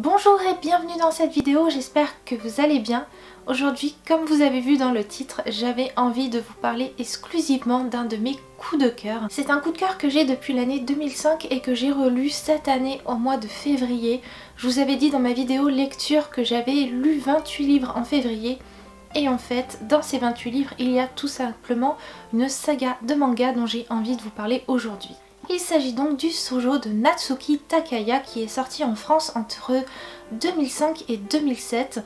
Bonjour et bienvenue dans cette vidéo, j'espère que vous allez bien. Aujourd'hui, comme vous avez vu dans le titre, j'avais envie de vous parler exclusivement d'un de mes coups de cœur. C'est un coup de cœur que j'ai depuis l'année 2005 et que j'ai relu cette année au mois de février. Je vous avais dit dans ma vidéo lecture que j'avais lu 28 livres en février. Et en fait, dans ces 28 livres, il y a tout simplement une saga de manga dont j'ai envie de vous parler aujourd'hui. Il s'agit donc du shoujo de Natsuki Takaya qui est sorti en France entre 2005 et 2007.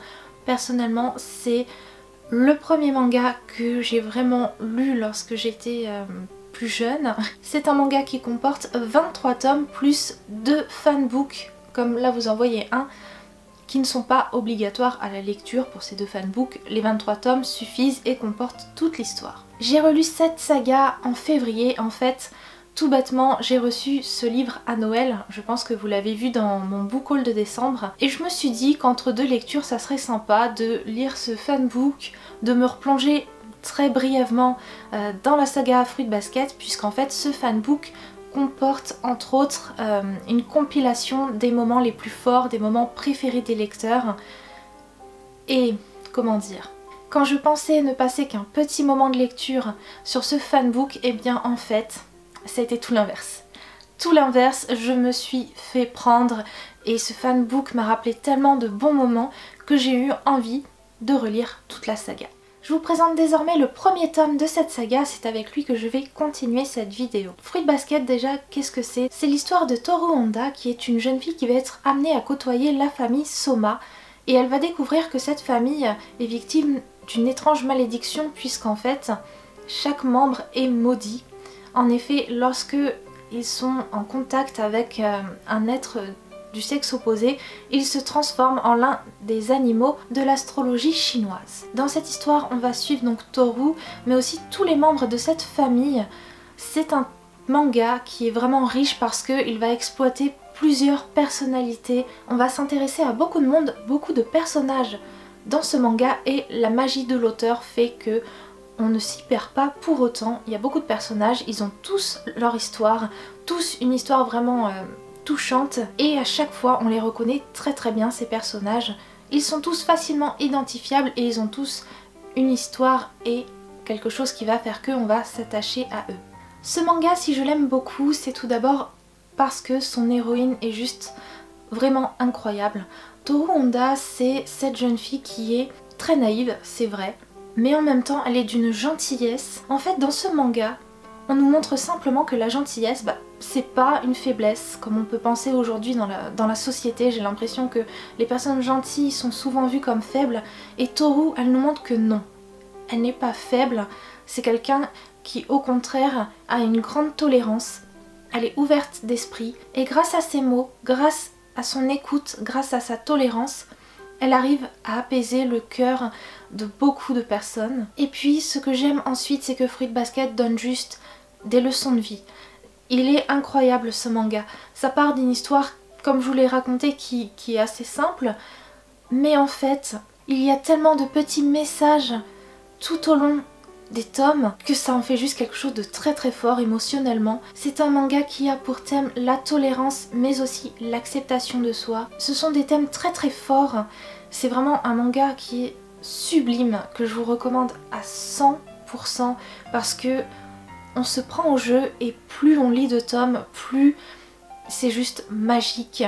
Personnellement, c'est le premier manga que j'ai vraiment lu lorsque j'étais plus jeune. C'est un manga qui comporte 23 tomes plus 2 fanbooks, comme là vous en voyez un, qui ne sont pas obligatoires à la lecture pour ces 2 fanbooks. Les 23 tomes suffisent et comportent toute l'histoire. J'ai relu cette saga en février en fait. Tout bêtement, j'ai reçu ce livre à Noël, je pense que vous l'avez vu dans mon book haul de décembre, et je me suis dit qu'entre 2 lectures ça serait sympa de lire ce fanbook, de me replonger très brièvement dans la saga Fruits Basket, puisqu'en fait ce fanbook comporte entre autres une compilation des moments les plus forts, des moments préférés des lecteurs, et comment dire... Quand je pensais ne passer qu'un petit moment de lecture sur ce fanbook, eh bien en fait... ça a été tout l'inverse. Tout l'inverse, je me suis fait prendre et ce fanbook m'a rappelé tellement de bons moments que j'ai eu envie de relire toute la saga. Je vous présente désormais le premier tome de cette saga, c'est avec lui que je vais continuer cette vidéo. Fruits Basket déjà, qu'est-ce que c'est? C'est l'histoire de Toru Honda qui est une jeune fille qui va être amenée à côtoyer la famille Soma et elle va découvrir que cette famille est victime d'une étrange malédiction puisqu'en fait chaque membre est maudit. En effet, lorsque ils sont en contact avec un être du sexe opposé, ils se transforment en l'un des animaux de l'astrologie chinoise. Dans cette histoire, on va suivre donc Toru, mais aussi tous les membres de cette famille. C'est un manga qui est vraiment riche parce qu'il va exploiter plusieurs personnalités. On va s'intéresser à beaucoup de monde, beaucoup de personnages dans ce manga et la magie de l'auteur fait que on ne s'y perd pas pour autant, il y a beaucoup de personnages, ils ont tous leur histoire, tous une histoire vraiment touchante et à chaque fois on les reconnaît très très bien ces personnages. Ils sont tous facilement identifiables et ils ont tous une histoire et quelque chose qui va faire qu'on va s'attacher à eux. Ce manga, si je l'aime beaucoup, c'est tout d'abord parce que son héroïne est juste vraiment incroyable. Toru Honda, c'est cette jeune fille qui est très naïve, c'est vrai. Mais en même temps elle est d'une gentillesse. En fait dans ce manga, on nous montre simplement que la gentillesse, c'est pas une faiblesse comme on peut penser aujourd'hui dans la société. J'ai l'impression que les personnes gentilles sont souvent vues comme faibles et Toru, elle nous montre que non, elle n'est pas faible, c'est quelqu'un qui au contraire a une grande tolérance, elle est ouverte d'esprit et grâce à ses mots, grâce à son écoute, grâce à sa tolérance, elle arrive à apaiser le cœur de beaucoup de personnes. Et puis ce que j'aime ensuite c'est que Fruits Basket donne juste des leçons de vie. Il est incroyable ce manga. Ça part d'une histoire comme je vous l'ai raconté qui est assez simple. Mais en fait il y a tellement de petits messages tout au long des tomes que ça en fait juste quelque chose de très très fort émotionnellement. C'est un manga qui a pour thème la tolérance mais aussi l'acceptation de soi. Ce sont des thèmes très très forts. C'est vraiment un manga qui est sublime, que je vous recommande à 100% parce que on se prend au jeu et plus on lit de tomes, plus c'est juste magique.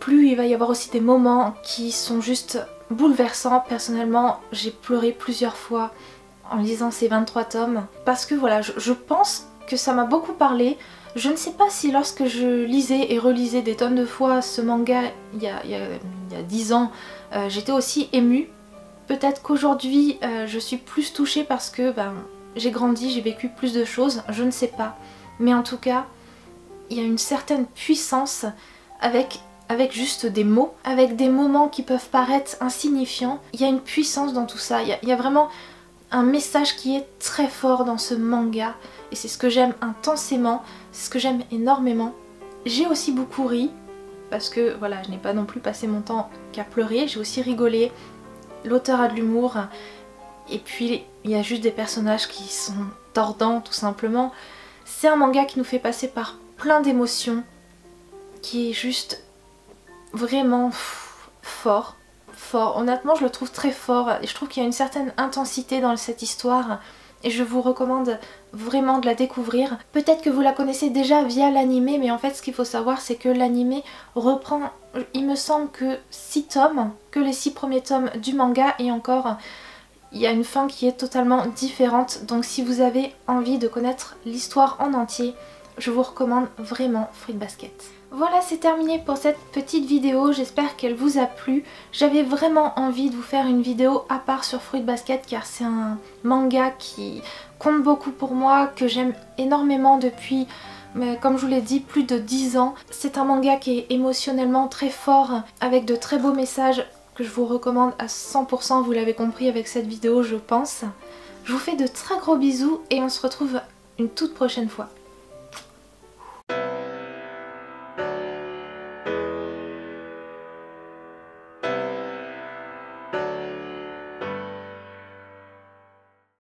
Plus il va y avoir aussi des moments qui sont juste bouleversants. Personnellement, j'ai pleuré plusieurs fois en lisant ces 23 tomes parce que voilà, je pense que ça m'a beaucoup parlé. Je ne sais pas si lorsque je lisais et relisais des tonnes de fois ce manga il y a 10 ans, j'étais aussi émue. Peut-être qu'aujourd'hui je suis plus touchée parce que j'ai grandi, j'ai vécu plus de choses, je ne sais pas. Mais en tout cas, il y a une certaine puissance avec juste des mots, avec des moments qui peuvent paraître insignifiants. Il y a une puissance dans tout ça, il y a vraiment un message qui est très fort dans ce manga. Et c'est ce que j'aime intensément, c'est ce que j'aime énormément. J'ai aussi beaucoup ri, parce que voilà, je n'ai pas non plus passé mon temps qu'à pleurer, j'ai aussi rigolé. L'auteur a de l'humour et puis il y a juste des personnages qui sont tordants tout simplement. C'est un manga qui nous fait passer par plein d'émotions, qui est juste vraiment fort, fort. Honnêtement, je le trouve très fort et je trouve qu'il y a une certaine intensité dans cette histoire et je vous recommande vraiment de la découvrir. Peut-être que vous la connaissez déjà via l'animé, mais en fait ce qu'il faut savoir c'est que l'animé reprend, il me semble que 6 tomes, que les 6 premiers tomes du manga, et encore il y a une fin qui est totalement différente. Donc si vous avez envie de connaître l'histoire en entier, je vous recommande vraiment Fruits Basket. Voilà, c'est terminé pour cette petite vidéo, j'espère qu'elle vous a plu. J'avais vraiment envie de vous faire une vidéo à part sur Fruits Basket car c'est un manga qui compte beaucoup pour moi, que j'aime énormément depuis, comme je vous l'ai dit, plus de 10 ans. C'est un manga qui est émotionnellement très fort, avec de très beaux messages que je vous recommande à 100%, vous l'avez compris avec cette vidéo je pense. Je vous fais de très gros bisous et on se retrouve une toute prochaine fois.